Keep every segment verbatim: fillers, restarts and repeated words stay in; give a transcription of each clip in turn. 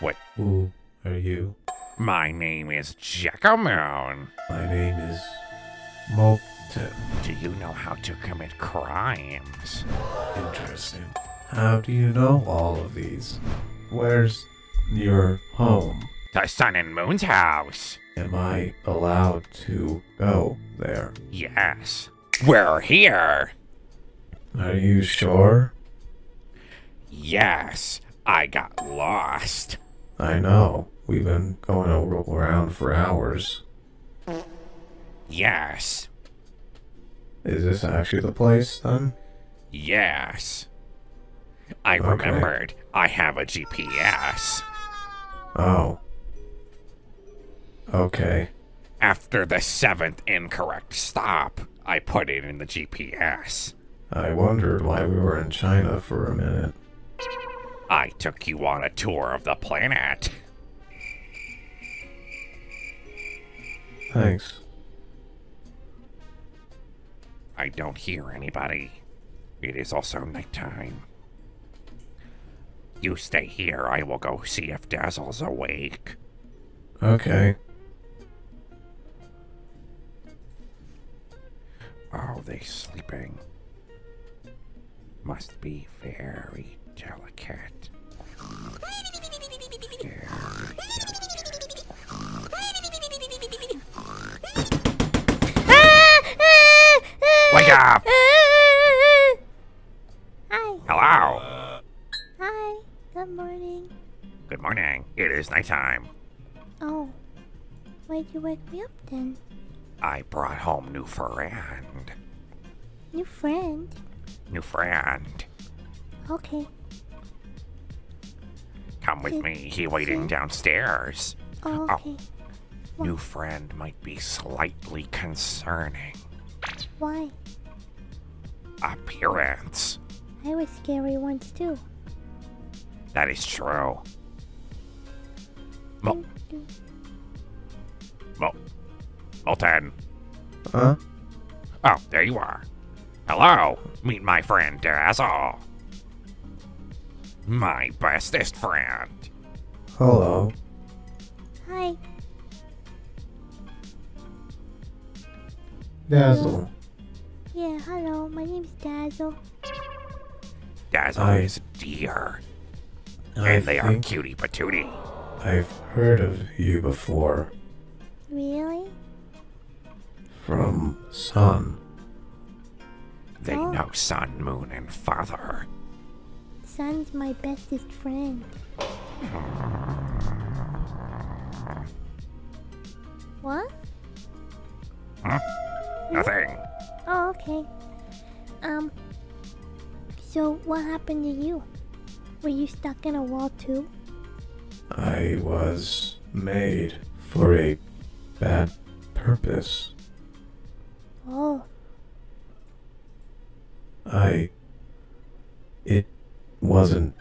Wait. Who are you? My name is Jackal Moon. My name is Molten. Do you know how to commit crimes? Interesting. How do you know all of these? Where's your home? The Sun and Moon's house. Am I allowed to go there? Yes. We're here. Are you sure? Yes. I got lost. I know. We've been going around for hours. Yes. Is this actually the place, then? Yes. I okay. remembered. I have a G P S. Oh. Okay. After the seventh incorrect stop, I put it in the G P S. I wondered why we were in China for a minute. I took you on a tour of the planet. Thanks. I don't hear anybody. It is also nighttime. You stay here, I will go see if Dazzle's awake. Okay. Oh, they're sleeping. Must be very delicate. Very delicate. Wake up! Hi. Hello. Hi. Good morning. Good morning. It is nighttime. Oh. Why'd you wake me up then? I brought home new friend. New friend? New friend. Okay. Come with me. He waiting downstairs. Oh, okay. Oh, new friend might be slightly concerning. Why? Appearance. I was scary once too. That is true. Mo Mo Molten. Huh? Oh, there you are. Hello. Meet my friend Dazzle. My bestest friend. Hello. Hi. Dazzle. Hello. Yeah, hello. My name's Dazzle. Dazzle I, is a deer. I and they are cutie patootie. I've heard of you before. Really? From Sun. They oh. know Sun, Moon, and Father. Sun's my bestest friend. What? Huh? Nothing. Oh, okay. Um, so what happened to you? Were you stuck in a wall too? I was made for a bad purpose. Oh. I... It wasn't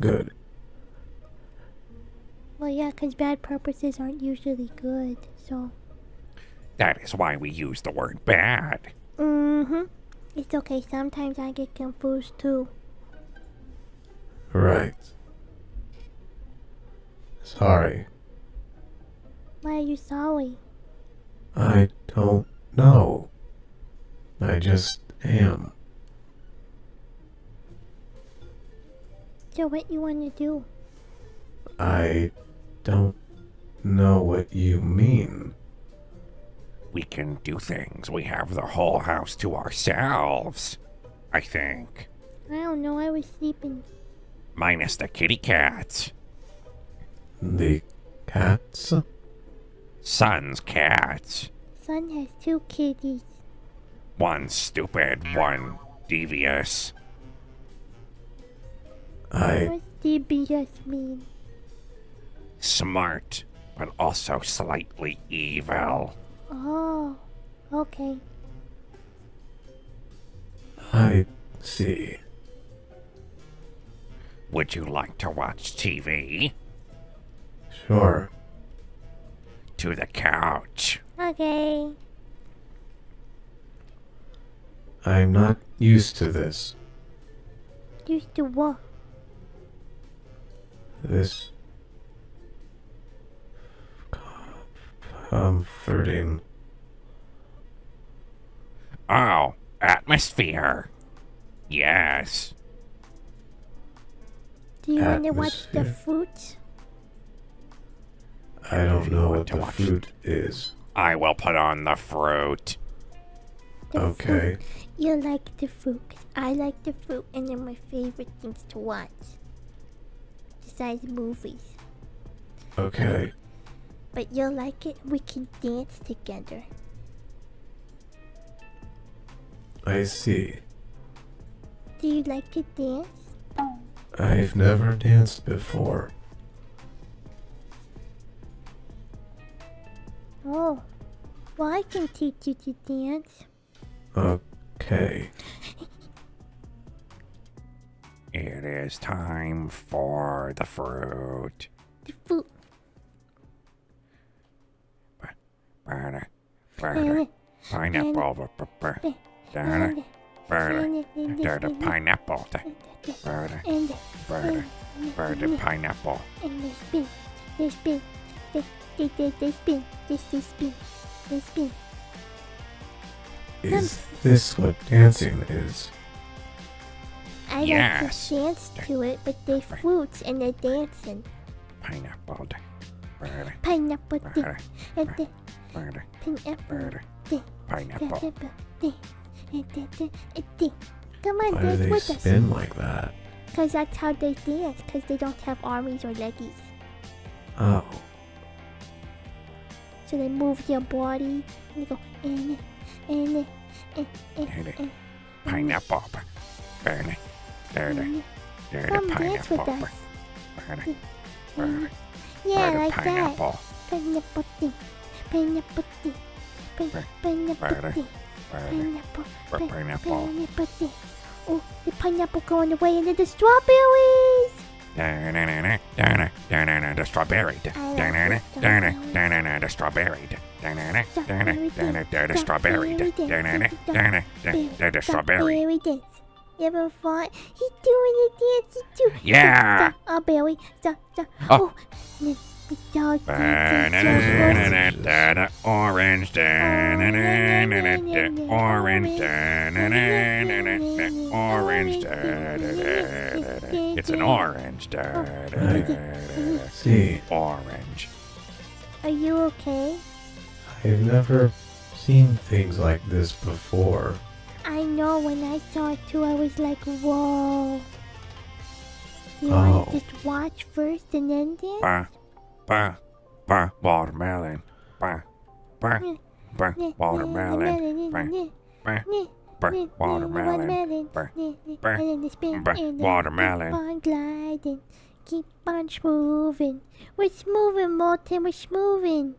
good. Well, yeah, because bad purposes aren't usually good, so... That is why we use the word bad. Mm-hmm. It's okay, sometimes I get confused too. Right. Sorry. Why are you sorry? I don't know. I just am. So what you want to do? I don't know what you mean. We can do things. We have the whole house to ourselves, I think. I don't know. I was sleeping. Minus the kitty cats. The cats? Sun's cats. Sun has two kitties. One stupid, one devious. I... What does devious mean? Smart, but also slightly evil. Oh, okay. I see. Would you like to watch T V? Sure. To the couch. Okay. I'm not used to this. Used to what? This Comforting. Oh, atmosphere. Yes. Do you want to watch the fruit? I don't know what the fruit is. I will put on the fruit. The okay. Fruit. You like the fruit, because I like the fruit, and they're my favorite things to watch. Besides movies. Okay. But you'll like it, we can dance together. I see. Do you like to dance? I've never danced before. Oh, well, I can teach you to dance. Okay. It is time for the fruit. The fruit. Burner, burner, pineapple, burner, burner, burner, pineapple, burner, burner, burner, pineapple. And they spin, they spin, they spin, they spin, they spin, they spin. Is this what dancing is? I like to dance to it, but they're fruits and they're dancing. Pineapple, burner, pineapple, and they. Burner, pineapple, pineapple. Come on, why dance do they with spin us. Like that? Because that's how they dance, because they don't have armies or leggies. Oh. So they move their body and they go, and and and pineapple. Burner, burner, burner, pineapple. Burner, burner, yeah, like that. Pineapple thing. Pineapple, pineapple, pineapple, pineapple, pineapple. Oh, the pineapple going away into the strawberries. Down, down, down, down, down, down, the strawberry. Down, down, down, down, down, the strawberry. Down, down, down, down, down, the strawberry. Down, down, down, down, the strawberry. Ever fought? He's doing a dance too. Yeah. Strawberry. Oh. Dog dance. Orange. Orange. Orange. It's an orange. See. Orange. Are you okay? I've never seen things like this before. I know, when I saw it too, I was like, whoa. You want to just watch first and then dance? Bah, bah, watermelon. Bah, bah, bah, watermelon. Bah, bah, bah, watermelon. Bah, bah, bah, watermelon. Keep on gliding. Keep on moving. We're moving, Molten. We're moving.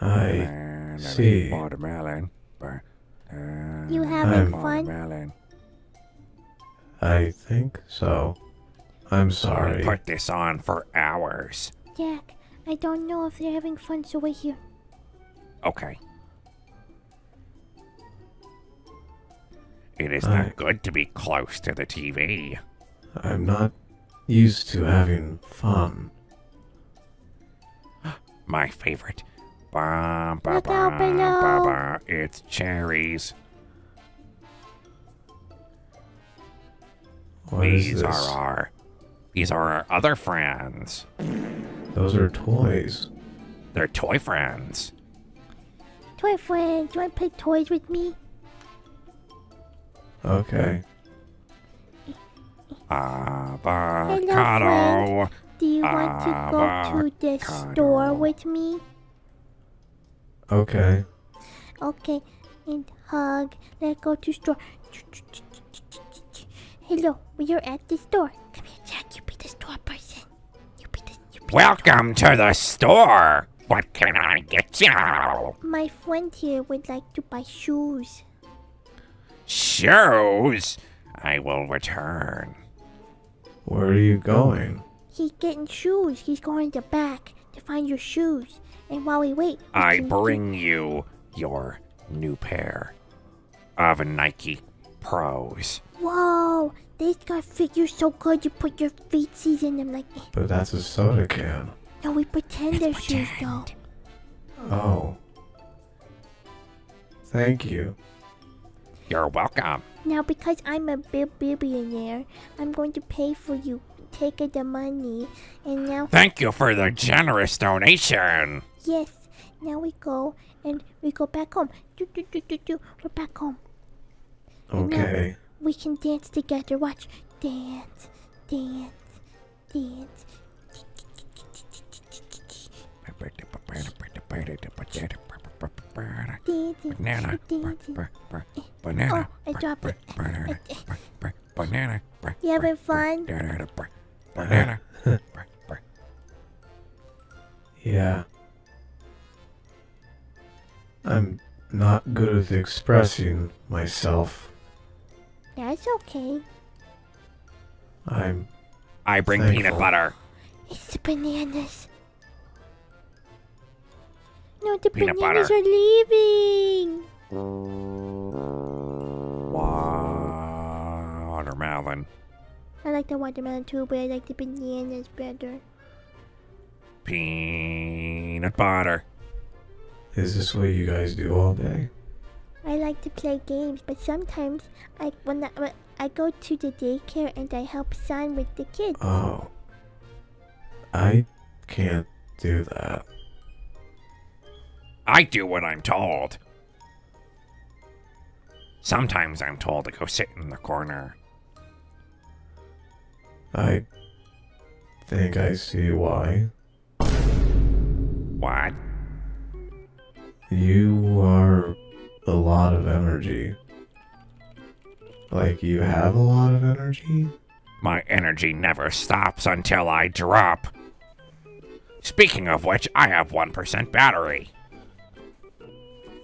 I see. Watermelon. You having fun? I think so. I'm sorry. Put this on for hours. Jack, I don't know if they're having fun, so we're here. Okay. It is I... not good to be close to the T V. I'm not used to having fun. My favorite. Bah, bah, Look bah, out below. Bah, bah. It's cherries. What These is this? are our... These are our other friends. Those are toys. They're toy friends. Toy friends, do you want to play toys with me? Okay. Avocado. Hello, friend. Do you want Avocado. to go to the store with me? Okay. Okay, and hug. Let's go to store. Hello, we are at the store. Come here, Jack. You be the store person. You be the. You be Welcome the store. to the store. What can I get you? My friend here would like to buy shoes. Shoes? I will return. Where are you going? He's getting shoes. He's going to back to find your shoes. And while we wait, we I bring you your new pair of Nike Pros. Whoa, these got figures so good you put your feetsies in them like. But that's a soda can. No, we pretend it's they're pretend. shoes though. Oh. Thank you. You're welcome. Now, because I'm a big billionaire, I'm going to pay for you. Take the money, and now... Thank you for the generous donation. Yes. Now we go, and we go back home. Do, do, do, do, do. We're back home. Okay. We can dance together. Watch. Dance. Dance. Dance. Banana. Banana. Oh, I dropped it. Banana. Banana. You having fun? Banana. Yeah. I'm not good at expressing myself. That's okay. I'm I bring thankful. Peanut butter. It's the bananas. No, the peanut bananas butter. Are leaving. Watermelon. I like the watermelon too, but I like the bananas better. Peanut butter. Is this what you guys do all day? I like to play games, but sometimes I when I, I go to the daycare and I help son with the kids. Oh, I can't do that. I do what I'm told. Sometimes I'm told to go sit in the corner. I think I see why. What? You are a lot of energy. Like, you have a lot of energy? My energy never stops until I drop. Speaking of which, I have one percent battery.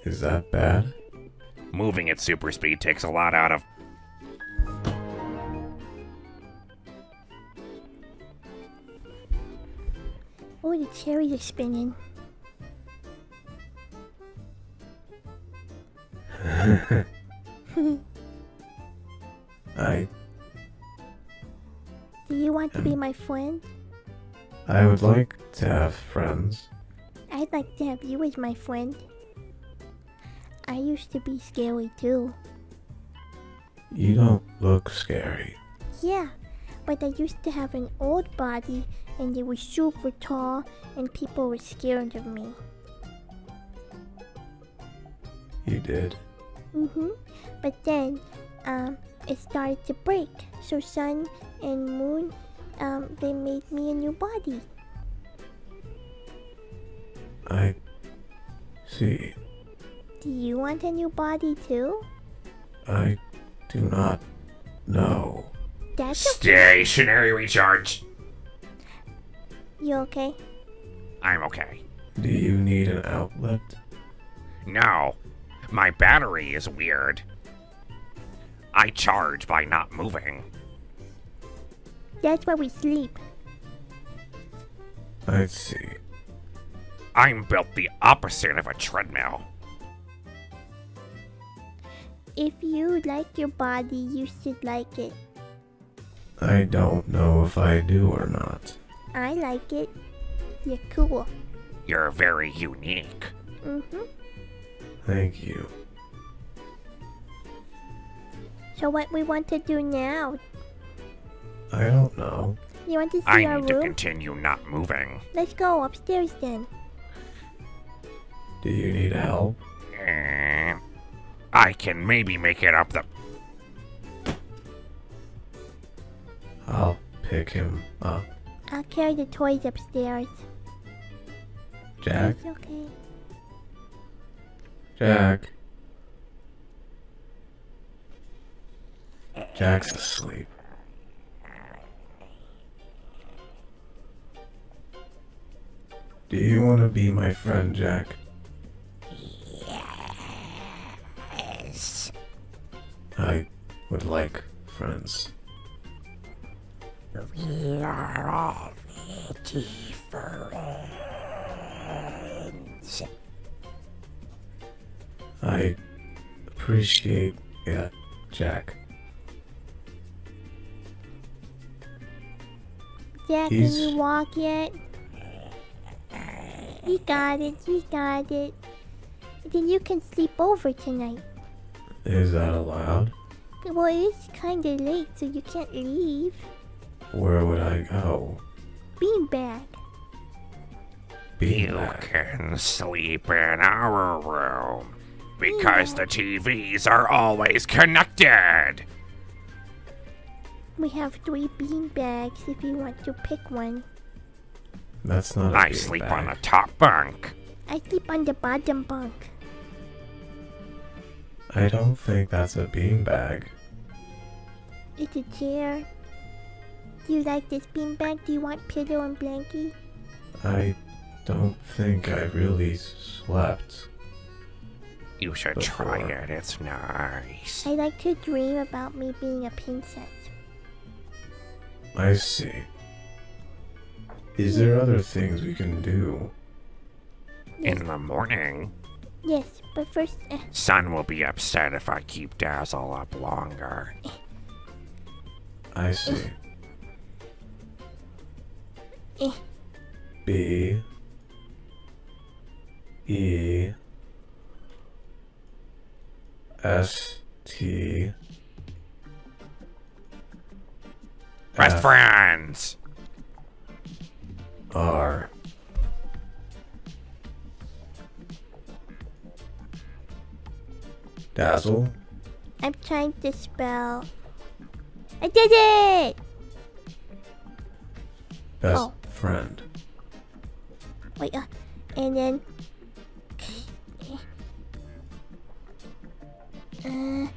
Is that bad? Moving at super speed takes a lot out of... Oh, the cherries are spinning. I. Do you want um, to be my friend? I would like to have friends. I'd like to have you as my friend. I used to be scary too. You don't look scary. Yeah, but I used to have an old body and it was super tall and people were scared of me. You did? Mm-hmm. But then, um, it started to break. So sun and moon, um, they made me a new body. I see. Do you want a new body too? I do not know. That's okay. Stationary recharge. You okay? I'm okay. Do you need an outlet? No. My battery is weird. I charge by not moving. That's why we sleep. I see. I'm built the opposite of a treadmill. If you like your body, you should like it. I don't know if I do or not. I like it. You're cool. You're very unique. Mm-hmm. Thank you. So what we want to do now? I don't know. You want to see I our room? I need to continue not moving. Let's go upstairs then. Do you need help? Uh, I can maybe make it up the... I'll pick him up. I'll carry the toys upstairs. Jack? It's okay. Jack. Jack's asleep. Do you want to be my friend, Jack? Yes. I would like friends. We are already friends. I appreciate it, Jack. Jack, He's... can you walk yet? You got it, you got it. Then you can sleep over tonight. Is that allowed? Well, it's kinda late, so you can't leave. Where would I go? Beanbag. Beanbag. You can sleep in our room. Because yeah. the T Vs are always connected! We have three beanbags if you want to pick one. That's not I a sleep bag. on the top bunk. I sleep on the bottom bunk. I don't think that's a beanbag. It's a chair. Do you like this beanbag? Do you want pillow and blankie? I don't think I really slept. You should Before. try it, it's nice. I like to dream about me being a princess. I see. Is yeah. there other things we can do? Yes. In the morning? Yes, but first... Uh, Sun will be upset if I keep Dazzle up longer. I see. Uh, B... E... S T Best F friends R Dazzle. I'm trying to spell. I did it. Best oh. friend. Wait, uh, and then. Uh,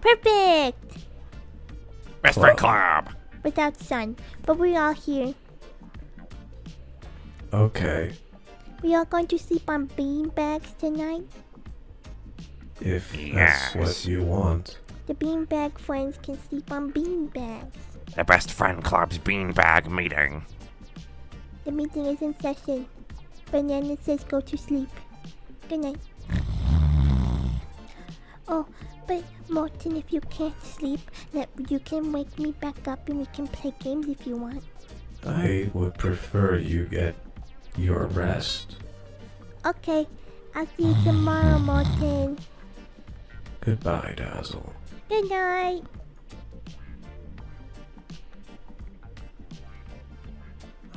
perfect! Best friend club! Without Sun, but we're all here. Okay. We all going to sleep on beanbags tonight? If yes. that's what you want. The beanbag friends can sleep on beanbags. The best friend club's beanbag meeting. The meeting is in session. Banana says go to sleep. Good night. Oh, but Molten, if you can't sleep, that you can wake me back up and we can play games if you want. I would prefer you get your rest. Okay, I'll see you tomorrow, Molten. Goodbye, Dazzle. Good night.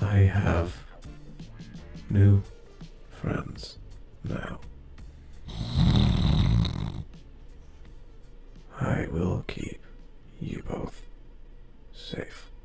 I have new friends. Now, I will keep you both safe.